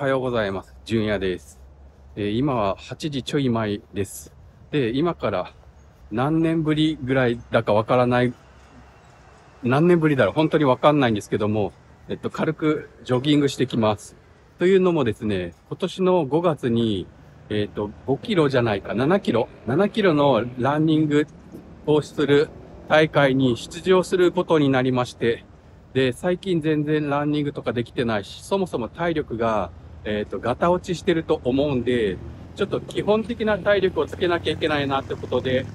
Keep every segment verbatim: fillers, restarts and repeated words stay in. おはようございます。じゅんやです。えー、今ははちじちょい前です。で、今から何年ぶりぐらいだかわからない、何年ぶりだろう本当にわかんないんですけども、えっと、軽くジョギングしてきます。というのもですね、今年のごがつに、えっと、ごキロじゃないか、ななキロ ?ななキロのランニングをする大会に出場することになりまして、で、最近全然ランニングとかできてないし、そもそも体力が、えっと、ガタ落ちしてると思うんで、ちょっと基本的な体力をつけなきゃいけないなってことで、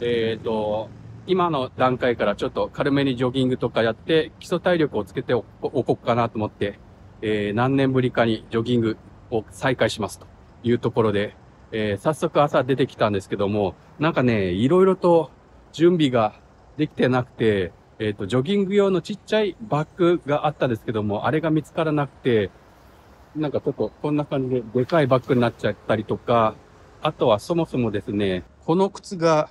えっと、今の段階からちょっと軽めにジョギングとかやって、基礎体力をつけておこうかなと思って、えー、何年ぶりかにジョギングを再開しますというところで、えー、早速朝出てきたんですけども、なんかね、いろいろと準備ができてなくて、えっと、ジョギング用のちっちゃいバッグがあったんですけども、あれが見つからなくて、なんかちょっとこんな感じででかいバッグになっちゃったりとか、あとはそもそもですね、この靴が、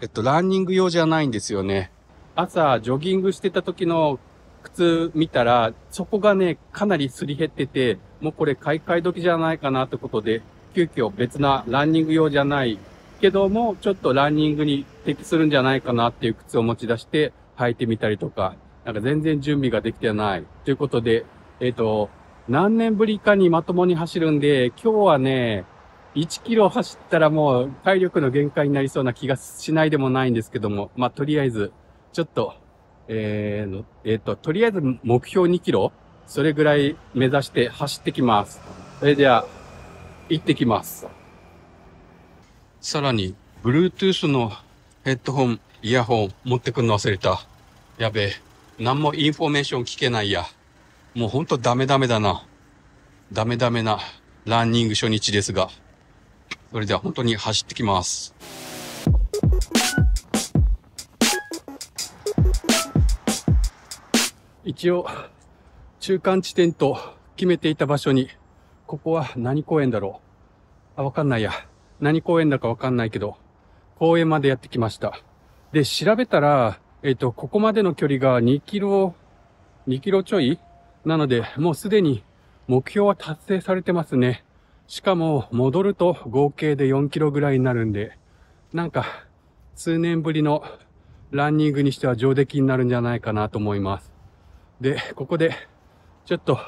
えっと、ランニング用じゃないんですよね。朝、ジョギングしてた時の靴見たら、そこがね、かなりすり減ってて、もうこれ買い替え時じゃないかなってことで、急遽別なランニング用じゃないけども、ちょっとランニングに適するんじゃないかなっていう靴を持ち出して、履いてみたりとか、なんか全然準備ができてない。ということで、えっと、何年ぶりかにまともに走るんで、今日はね、いちキロ走ったらもう体力の限界になりそうな気がしないでもないんですけども、まあ、とりあえず、ちょっと、えー、えっと、とりあえず目標にキロ、それぐらい目指して走ってきます。それでは、行ってきます。さらに、Bluetooth のヘッドホン、イヤホン持ってくんの忘れた。やべえ。何もインフォメーション聞けないや。もうほんとダメダメだな。ダメダメなランニング初日ですが。それでは本当に走ってきます。一応、中間地点と決めていた場所に、ここは何公園だろう。あ、わかんないや。何公園だかわかんないけど、公園までやってきました。で、調べたら、えっと、ここまでの距離がにキロ、にキロちょいなので、もうすでに目標は達成されてますね。しかも、戻ると合計でよんキロぐらいになるんで、なんか、数年ぶりのランニングにしては上出来になるんじゃないかなと思います。で、ここで、ちょっと、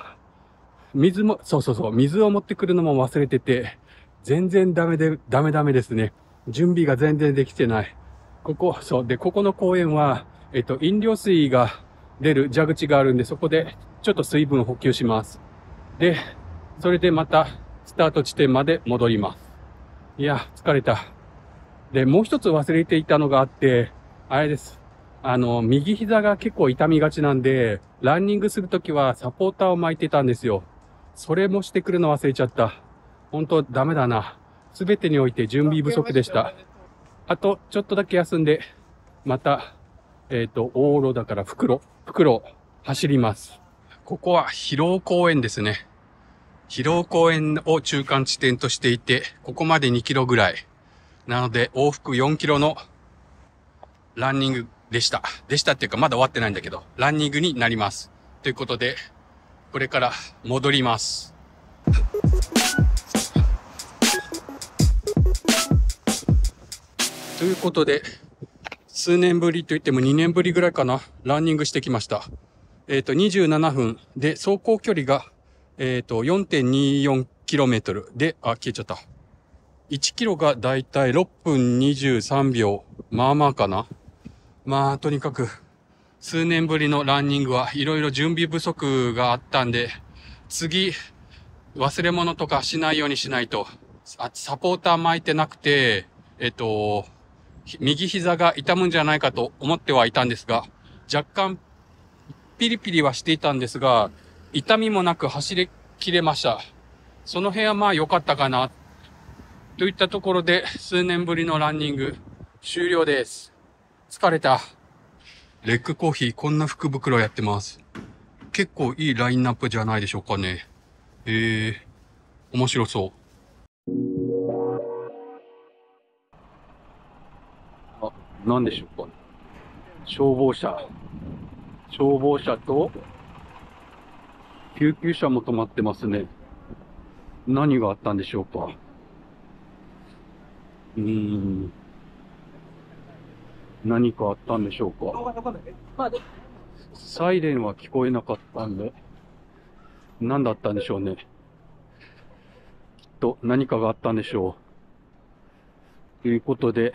水も、そうそうそう、水を持ってくるのも忘れてて、全然ダメで、ダメダメですね。準備が全然できてない。ここ、そう。で、ここの公園は、えっと、飲料水が出る蛇口があるんで、そこでちょっと水分を補給します。で、それでまたスタート地点まで戻ります。いや、疲れた。で、もう一つ忘れていたのがあって、あれです。あの、右膝が結構痛みがちなんで、ランニングするときはサポーターを巻いてたんですよ。それもしてくるの忘れちゃった。ほんとダメだな。すべてにおいて準備不足でした。あと、ちょっとだけ休んで、また、えっと、往路だから袋、袋、走ります。ここは広尾公園ですね。広尾公園を中間地点としていて、ここまでにキロぐらい。なので、往復よんキロのランニングでした。でしたっていうか、まだ終わってないんだけど、ランニングになります。ということで、これから戻ります。ということで、数年ぶりといってもにねんぶりぐらいかな、ランニングしてきました。えっと、にじゅうななふんで、走行距離が、えっと、よんてんにーよんキロメートル で、あ、消えちゃった。いちキロがだいたいろっぷんにじゅうさんびょう。まあまあかな。まあ、とにかく、数年ぶりのランニングはいろいろ準備不足があったんで、次、忘れ物とかしないようにしないと、サポーター巻いてなくて、えっと、右膝が痛むんじゃないかと思ってはいたんですが、若干ピリピリはしていたんですが、痛みもなく走り切れました。その辺はまあ良かったかな。といったところで、数年ぶりのランニング終了です。疲れた。レッグコーヒーこんな福袋やってます。結構いいラインナップじゃないでしょうかね。へえ、面白そう。何でしょうか。消防車。消防車と、救急車も止まってますね。何があったんでしょうか。うーん。何かあったんでしょうか。サイレンは聞こえなかったんで、何だったんでしょうね。きっと何かがあったんでしょう。ということで、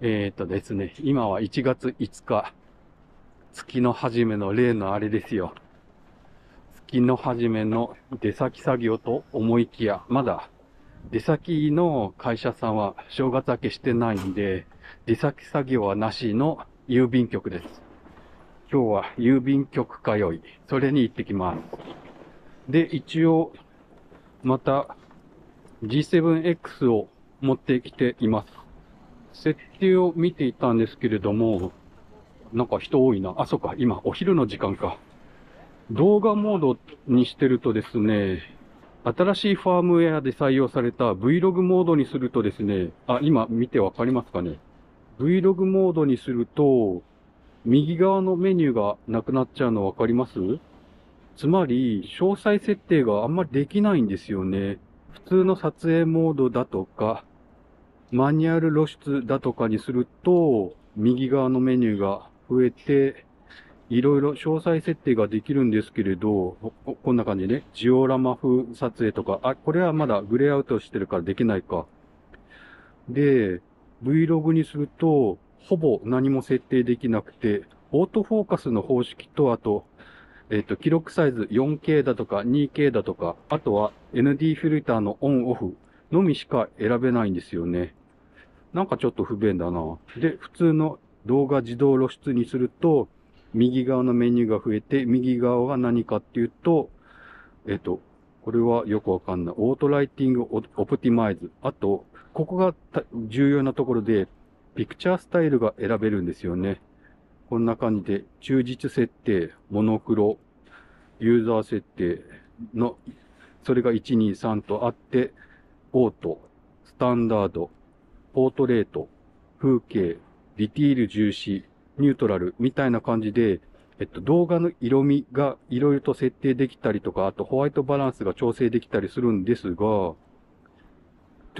えーっとですね、今はいちがついつか、月の初めの例のあれですよ。月の初めの出先作業と思いきや、まだ出先の会社さんは正月明けしてないんで、出先作業はなしの郵便局です。今日は郵便局通い、それに行ってきます。で、一応、また ジーセブンエックス を持ってきています。設定を見ていたんですけれども、なんか人多いな。あ、そっか、今お昼の時間か。動画モードにしてるとですね、新しいファームウェアで採用された Vlog モードにするとですね、あ、今見てわかりますかね。Vlog モードにすると、右側のメニューがなくなっちゃうのわかります？つまり、詳細設定があんまりできないんですよね。普通の撮影モードだとか、マニュアル露出だとかにすると、右側のメニューが増えて、いろいろ詳細設定ができるんですけれど、こんな感じね。ジオラマ風撮影とか、あ、これはまだグレーアウトしてるからできないか。で、Vlog にすると、ほぼ何も設定できなくて、オートフォーカスの方式と、あと、えっと、記録サイズ よんケー だとか にケー だとか、あとは エヌディー フィルターのオンオフのみしか選べないんですよね。なんかちょっと不便だな。で、普通の動画自動露出にすると、右側のメニューが増えて、右側が何かっていうと、えっと、これはよくわかんない。オートライティングオプティマイズ。あと、ここが重要なところで、ピクチャースタイルが選べるんですよね。こんな感じで、中実設定、モノクロ、ユーザー設定の、それがいち、に、さんとあって、オート、スタンダード、ポートレート、風景、ディティール重視、ニュートラルみたいな感じで、えっと、動画の色味がいろいろと設定できたりとか、あとホワイトバランスが調整できたりするんですが、ちょ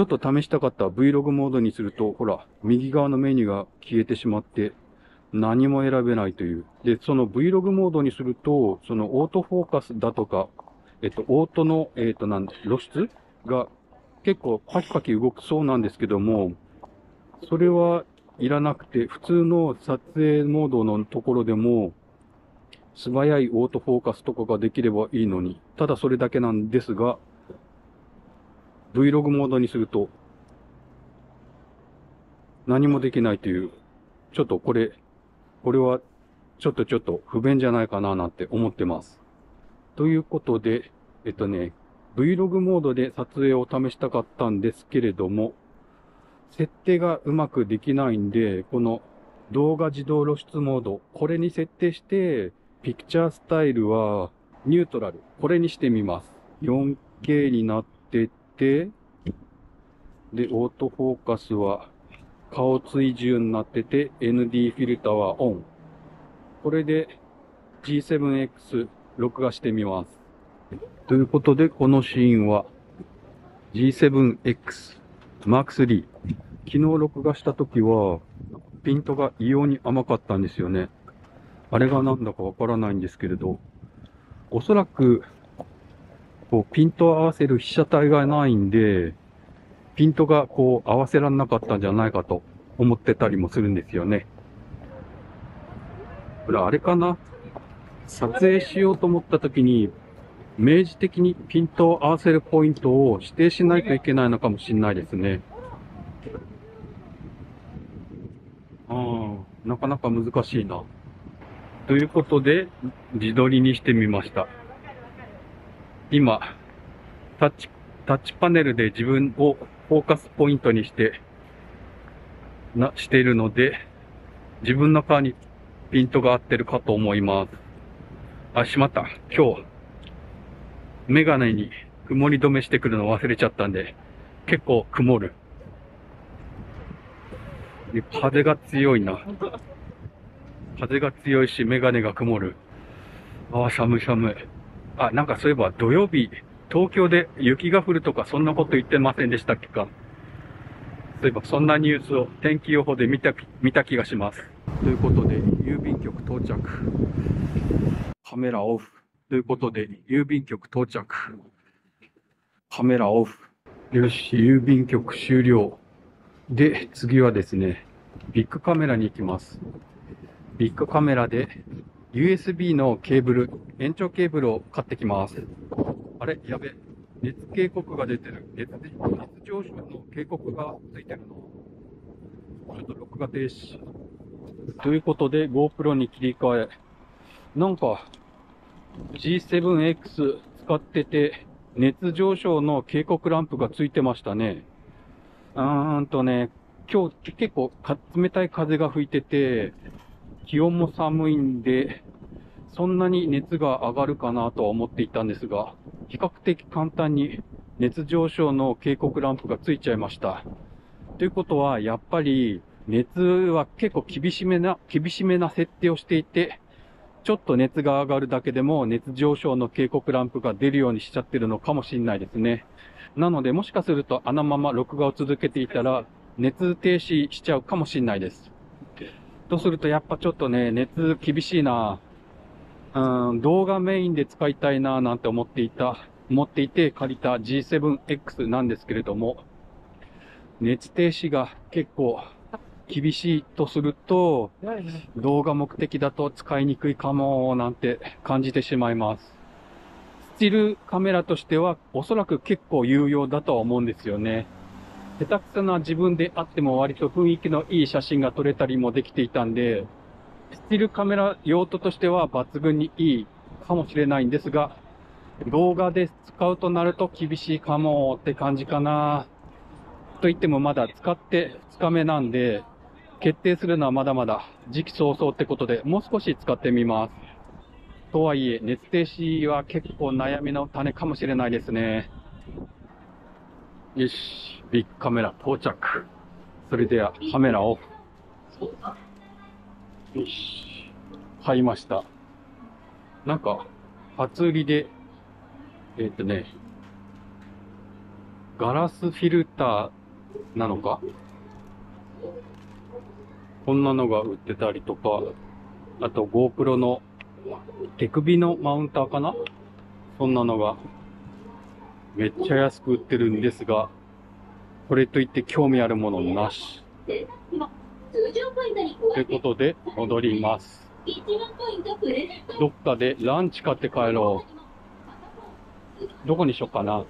っと試したかった Vlog モードにすると、ほら、右側のメニューが消えてしまって、何も選べないという。で、その Vlog モードにすると、そのオートフォーカスだとか、えっと、オートの、えっと、なん、露出が結構パキパキ動くそうなんですけども、それはいらなくて、普通の撮影モードのところでも、素早いオートフォーカスとかができればいいのに、ただそれだけなんですが、Vlog モードにすると、何もできないという、ちょっとこれ、これは、ちょっとちょっと不便じゃないかななんて思ってます。ということで、えっとね、Vlog モードで撮影を試したかったんですけれども、設定がうまくできないんで、この動画自動露出モード、これに設定して、ピクチャースタイルはニュートラル、これにしてみます。よんケー になってて、で、オートフォーカスは顔追従になってて、エヌディー フィルターはオン。これで ジーセブンエックス 録画してみます。ということで、このシーンは ジーセブンエックスマークスリー。昨日録画した時は、ピントが異様に甘かったんですよね。あれがなんだかわからないんですけれど、おそらく、こう、ピントを合わせる被写体がないんで、ピントがこう合わせられなかったんじゃないかと思ってたりもするんですよね。これあれかな？撮影しようと思った時に、明示的にピントを合わせるポイントを指定しないといけないのかもしれないですね。ああ、なかなか難しいな。ということで、自撮りにしてみました。今、タッチ、タッチパネルで自分をフォーカスポイントにして、な、しているので、自分の顔にピントが合ってるかと思います。あ、しまった。今日、メガネに曇り止めしてくるの忘れちゃったんで、結構曇る。風が強いな。風が強いし、メガネが曇る。ああ、寒い寒い。あ、なんかそういえば土曜日、東京で雪が降るとかそんなこと言ってませんでしたっけか。そういえばそんなニュースを天気予報で見た、見た気がします。ということで、郵便局到着。カメラオフ。ということで、郵便局到着。カメラオフ。よし、郵便局終了。で、次はですね、ビッグカメラに行きます。ビッグカメラで ユーエスビー のケーブル、延長ケーブルを買ってきます。あれ、やべ。熱警告が出てる。熱、熱上昇の警告がついてるの。ちょっと録画停止。ということで GoPro に切り替え。なんか ジーセブンエックス 使ってて、熱上昇の警告ランプがついてましたね。うーんとね、今日結構冷たい風が吹いてて、気温も寒いんで、そんなに熱が上がるかなとは思っていたんですが、比較的簡単に熱上昇の警告ランプがついちゃいました。ということは、やっぱり熱は結構厳しめな、厳しめな設定をしていて、ちょっと熱が上がるだけでも熱上昇の警告ランプが出るようにしちゃってるのかもしれないですね。なので、もしかするとあのまま録画を続けていたら、熱停止しちゃうかもしれないです。とすると、やっぱちょっとね、熱厳しいなぁ。うん、動画メインで使いたいなぁなんて思っていた、思っていて借りた ジーセブンエックス なんですけれども、熱停止が結構厳しいとすると、動画目的だと使いにくいかもなんて感じてしまいます。スチールカメラとしてはおそらく結構有用だとは思うんですよね。下手くそな自分であっても割と雰囲気のいい写真が撮れたりもできていたんで、スチールカメラ用途としては抜群にいいかもしれないんですが、動画で使うとなると厳しいかもって感じかな。と言ってもまだ使ってふつかめなんで、決定するのはまだまだ時期尚早ってことで、もう少し使ってみます。とはいえ、熱停止は結構悩みの種かもしれないですね。よし、ビッグカメラ到着。それではカメラオフ。よし。買いました。なんか、初売りで、えっとね、ガラスフィルターなのかこんなのが売ってたりとか、あと GoPro の手首のマウンターかなそんなのが、めっちゃ安く売ってるんですが、これといって興味あるものなし。ということで、戻ります。どっかでランチ買って帰ろう。どこにしようかな。